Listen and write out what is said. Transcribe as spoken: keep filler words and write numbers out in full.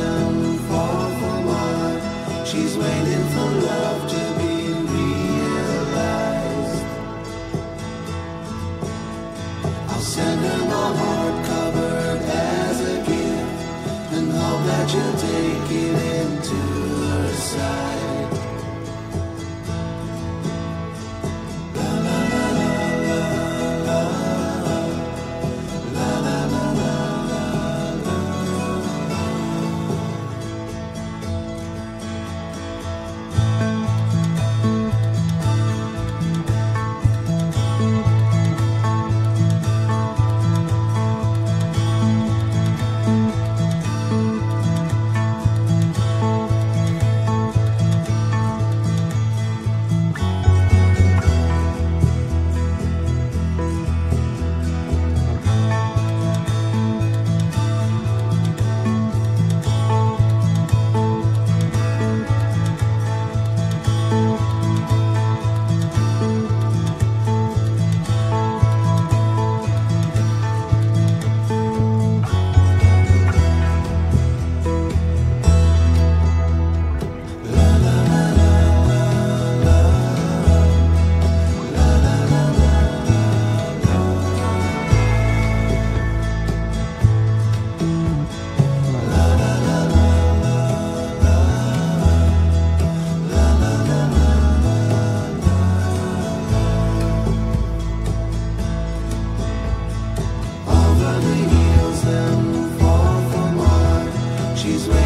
down far from her. She's waiting for love to be realized. I'll send her my heart covered as a gift, and hope that she'll take it into her side. She's